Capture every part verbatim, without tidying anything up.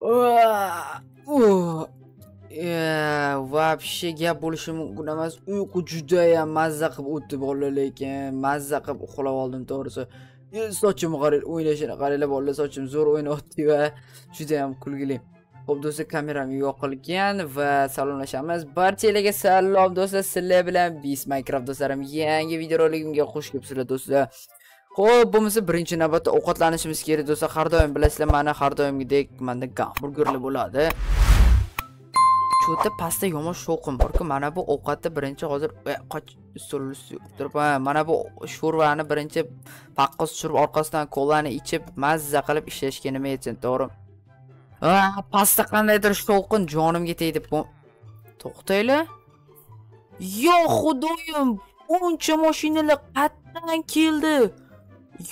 Uh, vapshe gap bo'lishi mumkin emas. Uyqu juda ham mazza qilib o'tdi bolalar, lekin mazza qilib uxlab oldim to'g'risi. Sochim qarang, o'ynashini qaranglar bolalar, sochim zo'r o'ynayapti va juda ham kulgili. Xo'p do'stlar, kameram yo'qilgan va salomlashamiz. Barchalarga salom do'stlar, sizlar bilan biz Minecraft do'stlarim yangi videoroligimga xush kelibsizlar do'stlar. Xo'p, bo'lmasa birinchi navbatda ovqatlanishimiz kerak do'stlar. Har doim bilasizlar, mana har doimgidek menda hamburgerlar bo'ladi. Cho'ta pasta yomon sho'qim borku, mana bu ovqatni birinchi hozir qoch so'lisi turibman. Mana bu sho'rvani birinchi paqqos surib, orqasidan kolani ichib, mazza qilib ishlashga nima yetsin, to'g'ri? Ah, pasta qandaydir sho'qin jonimga tegdi. To'xtaylar. Yo, xudoyim, buncha mashinalar qatdan keldi.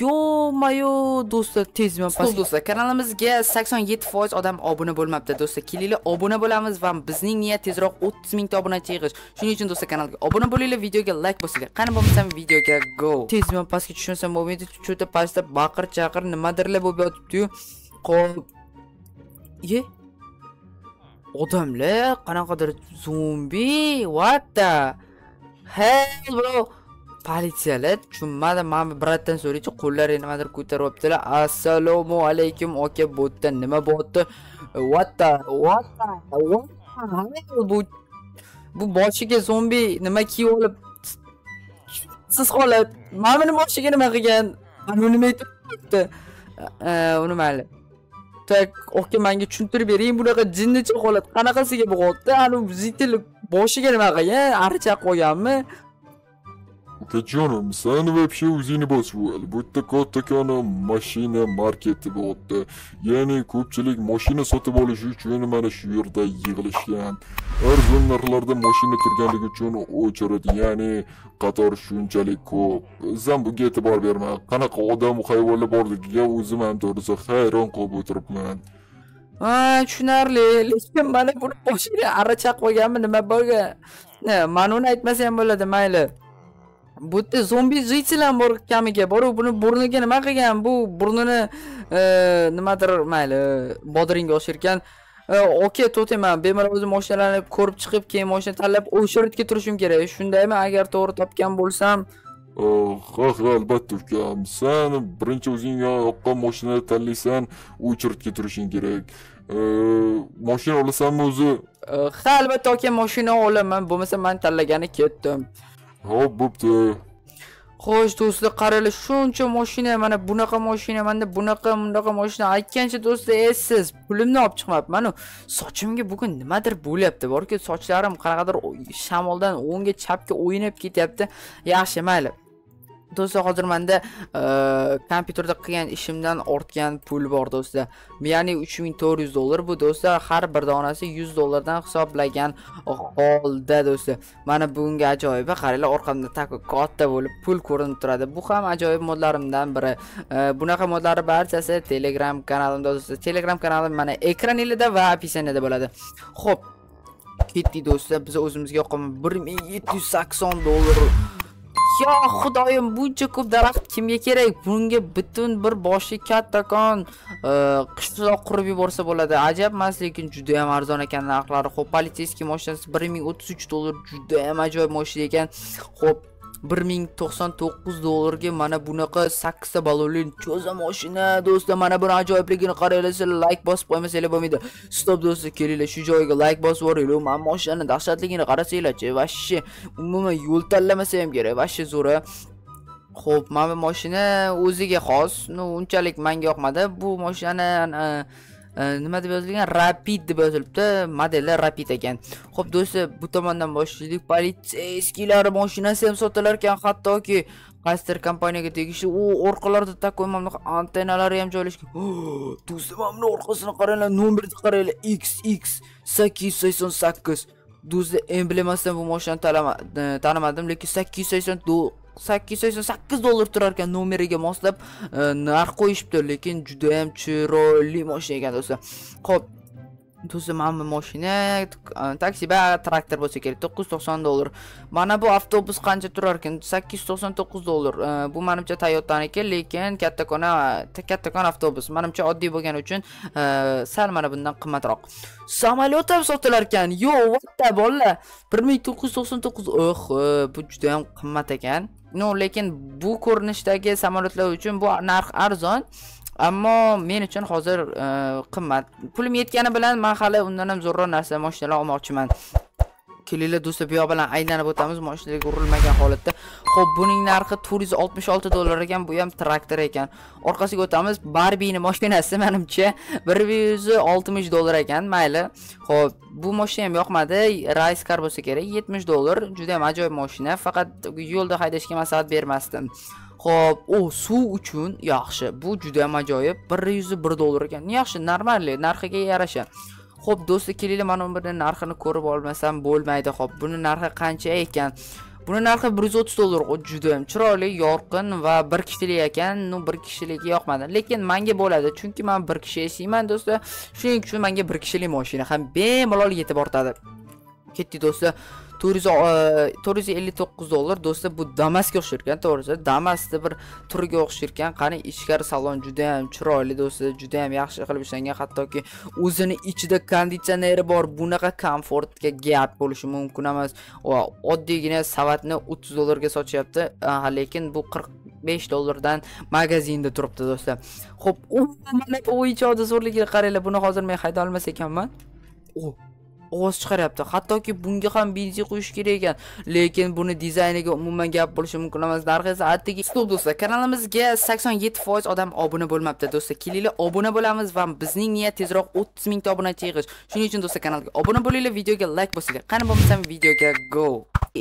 Yo mayo do'stlar, tezman pas do'stlar, kanalimizga sakson yetti foiz odam obuna bo'lmabdi do'stlar. Kelinglar obuna bo'lamiz va bizning niyat tezroq o'ttiz mingta obunachi yig'ish. Shuning uchun do'stlar, kanalga obuna bo'linglar, videoga like bosinglar. Qani bo'lmasam videoga go. Tezman pasga tushunsa bo'lmaydi, cho'ta pastda baqir chaqir nimadirlar bo'lib yotibdi-yu. Qo'l. Ye. Odamlar qanaqadir zombi. What the hell bro? Politsiyalar tushunmadi. Mana bratdan so'raychi, qo'llari nimadir ko'taryaptilar. Assalomu alaykum aka, bu yerda nima bo'pti? What the what the bu bu boshiga zombi nima kiyib olib siz holat. Mana buni boshiga nima qilgan? Mana nima aytibdi? Uni mali. Tak, aka menga tushuntirib bering, bunaqa jinnicha holat qanaqasiga bo'pti? Anu zitil boshiga nima qilgan? Archa qo'yganmi? Tacanım, sen вообще o'zingni bosib ol. Bu yerda katta mashina marketi bo'ldi. Ya'ni ko'pchilik mashina sotib olish uchun mana shu yerda yig'ilishgan. Arzon narxlarda mashina turganligi uchun o'chiradi. Ya'ni qator shunchalik ko'p. Sen bunga e'tibor berma. Qanaqa odam hayvonlar borligiga o'zim ham to'g'risi hayron qolib o'tiribman. Ha, tushunarli. Lekin mana bu mashina arachaq bo'lganmi, nima bo'lgan? Men uni aytmasam bo'ladi, mayli. Bu yerda zombi zitlan bor kamiga boru, buni burniga nima qilgan? Bu burnini nimadir mayli bodringga oshirgan. Oke to'tayman, bemalol o'zim mashinalarni ko'rib chiqib, keyin mashina tanlab o'sha yerga turishim kerak. Shundaymi? Agar to'g'ri topgan bo'lsam, ha, albatta ukam. Sen birinchi o'zingga yoqqan mashinani tanlaysan, o'sha yerga turishing kerak. Mashina olasanmi o'zi? Ha, albatta aka, mashina olaman. Bo'lmasa men tanlagani ketdim. Hop bo'pti. Xo'sh do'stlar, qaranglar, shuncha mashina, mana bunaqa mashina, menda bunaqa, bundaqa mashina aytgancha do'stlar, essiz pulimni olib chiqmabman. Sochimga bugun nimadir bo'lyapti. Borki, sochlarim qanaqadir shamoldan o'ngga, chapga o'ynab ketyapti. Yaxshi, mayli. Do'stlar, hozir menda kompyuterda qilgan ishimdan ortgan pul bor do'stlar. Ya'ni uch ming to'rt yuz dollar bu do'stlar, har bir donasi yuz dollardan hisoblagan holda do'stlar. Mana bunga ajoyibi, qaranglar, orqamda tako katta bo'lib pul ko'rinib turadi. Bu ham ajoyib modlarimdan biri. Bunaqa modlari barchasi Telegram kanalimda do'stlar. Telegram kanalim mana ekraningizda va opisaniyada bo'ladi. Xo'p, ketdik do'stlar. Biz o'zimizga yoqqan bir ming yetti yuz sakson dollar. Yo xudoyim, buncha ko'p daraxt kimga kerak? Bunga butun bir boshi kattakon qishloq qurib yuborsa bo'ladi. Ajab emas, lekin juda ham arzon ekan narxlari. Xo'p, politsiyskiy mashinasi bir ming o'ttiz uch dollar, juda ham ajoyib mashina ekan. Xo'p, bir ming to'qson to'qqiz dollarga mana bunaqa sakkiz ballonli cho'za mashina do'stlar. Mana buni ajoyibligini qaranglar, sizlar like bosib qo'ymasanglar bo'lmaydi. Stop do'stlar, kelinglar shu joyga like bosib yuboringlar. Mana mashinaning dahshatligini qarasanglar-chi, vashshe umuman yo'l tanlamasa ham kerak, vashshe zo'ra. Xo'p, mana bu mashina o'ziga xos, unchalik menga yoqmadi. Bu mashinani nima deb yozilgan? Rapid deb yozilibdi. Modeli Rapid ekan. Xo'p do'stlar, bu tomondan boshlaylik. Politsiyskilari mashinasi ham sotilar ekan, hattoki Qaster kompaniyaga tegishli. U orqalarida takoy mamlaqa antennalari ham joylashgan. Do'stlar, mana buni orqasini qaranglar, nomerni qaranglar, iks iks sakkiz yuz sakson sakkiz. Do'stlar, emblemasidan bu mashinani tanimadim, lekin sakkiz yuz sakson sakkiz dollar turar ekan, nomeriga moslab narx qo'yishibdi, lekin juda ham chiroyli mashina ekan do'stlar. Xo'p, Tuzu mamma moshine taksi veya traktör bo'lsa kerak to'qqiz yuz to'qson dollar. Mana bu avtobus qancha turar ekan? sakkiz yuz to'qson to'qqiz dollar. Bu menimcha Toyota'niki, lekin kattakona kattakon avtobus. Menimcha oddiy bo'lgani uchun sal mana bundan qimmatroq. Samolyot ham sotilar ekan. Yo'q, vatta bolla. bir ming to'qqiz yuz to'qson to'qqiz. Oh, bu juda ham qimmat ekan. No, lekin bu ko'rinishdagi samolyotlar uchun bu narx arzon. Ammo men uchun hozir qimmat. Pulim yetgani bilan men hali undan ham zo'rroq narsa mashinalar olmoqchiman. Kelinglar do'stlar, bu yoq bilan aylanib o'tamiz mashinalarga urilmagan holatda. Xo'p, buning narxi to'rt yuz oltmish olti dollar ekan, bu ham traktor ekan. Orqasiga o'tamiz. Barbie'ning mashinasi menimcha bir yuz oltmish dollar ekan, mayli. Xo'p, bu mashina ham yoqmadi. Race car bo'lsa kerak, yetmish dollar. Juda ham ajoyib mashina, faqat yo'lda haydashga maslahat bermasdim. Xo'p, o suv uchun yaxshi. Bu juda ham ajoyib. bir yuz bir dollar ekan. Yaxshi, normal, narxiga yarasha. Xo'p, do'stlar, kelinglar mana bu narxini ko'rib olmasam bo'lmaydi. Xo'p, buni narxi qancha ekan? Buni narxi bir yuz o'ttiz dollar. Juda ham chiroyli, yorqin va bir kishilik ekan. No, bir kishilikka yoqmadi, lekin menga bo'ladi, chunki men bir kishi yashayman, do'stlar. Shuning uchun menga bir kishilik mashina ham bemalol yetib ortadi. Ketdik do'stlar. to'rt yuz ellik to'qqiz dollar do'stlar, bu Damas'ga o'xshirgan, to'g'risi Damas'da bir turga o'xshirgan. Qani ichkari salon juda ham chiroyli do'stlar, juda ham yaxshi qilib ishlangan, hattoki o'zini ichida konditsioneri bor. Bunaqa komfortga gap bo'lishi mumkin emas. Oddiygina savatni o'ttiz dollarga sochyapti, lekin bu qirq besh dollardan magazinda turibdi do'stlar. Xo'p, u mana bu o'yinchoqni zo'rligini qaranglar. Buni hozir men hayda olmas ekanman. O ovoz chiqaryapti. Hattoki bunga ham benzin quyish kerak ekan, lekin buni dizayniga umuman gap bo'lishi mumkin emas. Narxi esa atigi. Stop do'stlar, kanalimizga sakson yetti foiz odam obuna bo'lmabdi do'stlar. Kelinglar obuna bo'lamiz va bizning niyat tezroq o'ttiz ming ta obunachi yig'ish. Shuning uchun do'stlar, kanalga obuna bo'linglar, videoga like bosinglar. Qani bo'lmasam videoga go.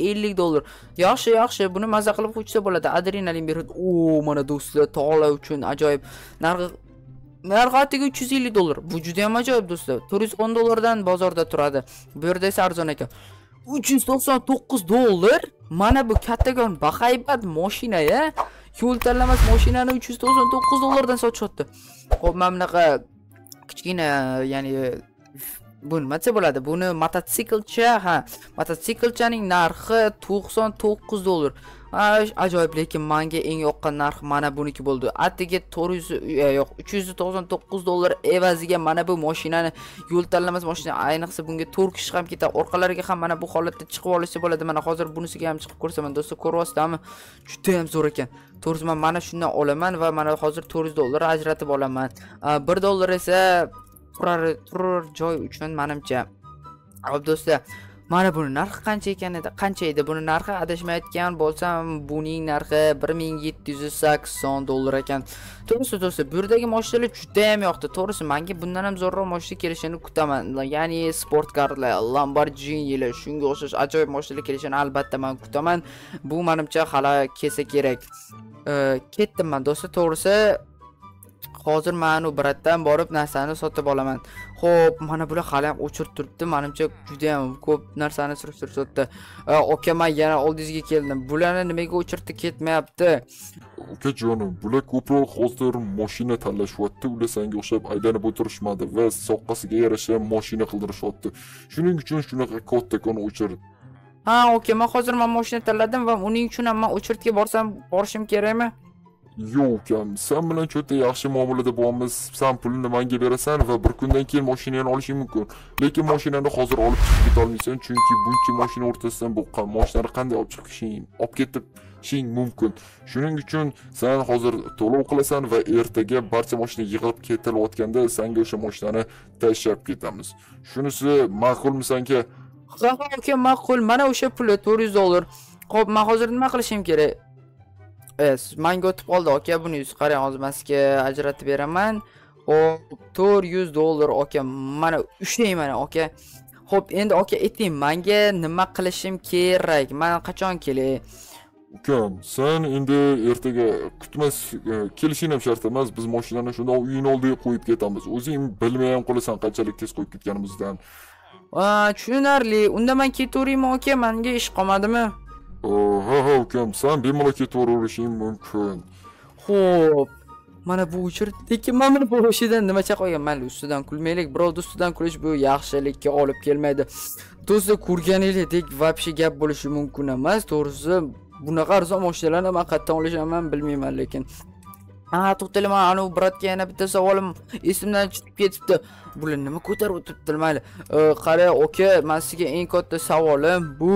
ellik dollar. Yaxshi, yaxshi. Buni mazza qilib qo'ysa bo'ladi. Adrenalin beradi. O, mana do'stlar, tog'lar uchun ajoyib. Narxi narxi uch yuz ellik dollar. Bu juda ham ajoyib do'stlar. to'rt yuz o'n dollardan bozorda turadi. Bu yerda esa arzon ekan. uch yuz to'qson to'qqiz dollar. Mana bu kattakon bahaybat mashina ya. Yo'l tanlamas mashinani uch yuz to'qson to'qqiz dollardan sotyapti. Xo'p, mana bunaqa kichkina, ya'ni bu nima desa bo'ladi? Buni mototsiklcha, ha, mototsiklchaning narxi to'qson to'qqiz dollar. Ajoyib, lekin menga eng yoqqan narx mana buniki bo'ldi. Atigi to'rt yuz yo'q, uch yuz to'qson to'qqiz dollar evaziga mana bu mashinani, yo'l tanlamas mashina, ayniqsa bunga to'rt kishi ham ketadi. Orqalariga ham mana bu holatda chiqib olishsa bo'ladi. Mana hozir bunisiga ham chiqib ko'rsaman do'stlar, ko'ryapsizmi? Juda ham zo'r ekan. To'g'ri, men mana shundan olaman va mana hozir to'rt yuz dollar ajratib olaman. bir dollar esa turar turar joy uchun menimcha. Xo'p do'stlar, mana buni narxi qancha ekan edi? Qancha edi? Buni narxi adashmayotgan bo'lsam, buning narxi bir ming yetti yuz sakson dollar ekan. To'g'risi do'stlar, bu yerdagi mashinalar juda ham yoqdi. To'g'risi, menga bundan ham zo'rroq mashina kelishini kutaman. Ya'ni sport karlar, Lamborghinilar, shunga o'xshash ajoyib mashinalar kelishini albatta men kutaman. Bu menimcha hali kelsa kerak. Ketdim men do'stlar, to'g'risi. Hozir men u bratdan borib narsani sotib olaman. Xo'p, mana bular hali ham o'chirib turibdi. Menimcha juda ham ko'p narsani surishtirib sotdi. Oka, men yana oldingizga keldim. Bularni nimaga o'chirdi, ketmayapti? Oka jonim, bular ko'proq hozir mashina tanlashyapti. Ular senga o'xshab aylanib o'tirishmadi va soqqasiga yarasha mashina qildirishyapti. Shuning uchun shunaqa kattakon o'chirdi. Ha, oka, men hozir men mashina tanladim va uning uchun ham men o'chirtga borsam borishim kerakmi? Yo'q, sen bilan cho'ta yaxshi muomalada bo'lamiz. Sen pulni menga berasan va bir kundan keyin mashinani olishing mumkin. Lekin mashinani hozir olib chiqib keta olmaysan, chunki buncha mashina o'rtasidan bu mashinani qanday olib chiqishing, olib ketib ishing mumkin. Shuning uchun sen hozir to'lov qilasan va ertaga barcha mashina yig'ilib ketilayotganda senga o'sha mashinani tashlab ketamiz. Shunisi ma'qulmisanki? Ha, oka, ma'qul. Mana o'sha pul to'rt yuz dollar. Xo'p, men hozir nima qilishim kerak? Es, menga o'tib qoldi aka, buni yuz qarang, hozir men sizga ajratib beraman. Xo'p, to'rt yuz dollar aka, mana ushlayman mana aka. Xo'p, endi aka ayting, menga nima qilishim kerak? Men qachon kelay? Ukam, sen endi ertaga kutmas, kelishing ham shart emas. Biz mashinani shunday uyning oldiga qo'yib ketamiz. O'zing bilmay ham qolasan qanchalik tez qo'yib ketganimizdan. Ah, tushunarli. Unda men ketaverayman aka, menga ish qolmadimi? Ha ha, ukam, sen bemalol ketaverishing mumkin. Xo'p, mana bu uchir lekin men buni bu ishidan nimacha qo'ygan mayli ustidan kulmaylik birovni ustidan kulish bu yaxshilikka olib kelmaydi do'stlar ko'rganingizdek vapshi gap bo'lishi mumkin emas to'g'risi bunaqa arzon mashinalarni men qayerdan olishaman bilmayman lekin ha to'xtalaman anavi bratga yana bitta savolim esimdan chiqib ketibdi bular nima ko'tarib o'tibdi mayli qarang aka men sizga eng katta savolim bu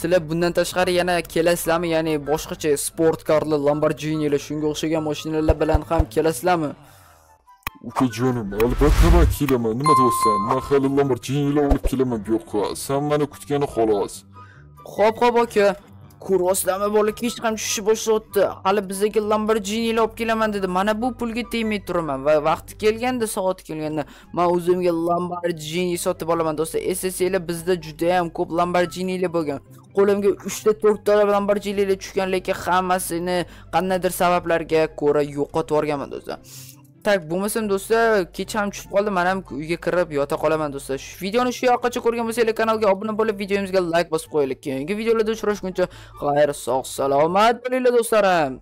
sizlar bundan tashqari yana kelasizlarmi ya'ni boshqacha sport karli Lamborghinilar shunga o'xshagan mashinalar bilan ham kelasizlarmi Uka canım, elbette bak kileme, nima do'stim, men hali Lamborghinilar olib kelaman bu yoqqa. Sen meni kutgani xolos. Xo'p, xo'p aka. Ko'rasizlarmi bola kech ham tushib boshlayapti. Hali bizdagi Lamborghinilar olib kelaman dedi. Mana bu pulga tegmay turaman va vaqti kelganda, soati kelganda men o'zimga Lamborghini sotib olaman do'stlar. S S C'lar bizda juda ham ko'p Lamborghinilar bo'lgan. Qo'limga uch ta to'rt ta Lamborghinilar tushgan, lekin hammasini qandaydir sabablarga ko'ra yo'qotib yuborganman do'stlar. Tak bo'lmasam do'stlar, kecha ham tushib qoldi, men ham uyga kirib yota qolaman do'stlar. Shu videoni shu yoqqacha ko'rgan bo'lsanglar, kanalga obuna bo'lib, videomizga like bosib qo'yinglar. Keyingi videolarda uchrashguncha, xayr, sog' salomat bo'linglar do'stlarim.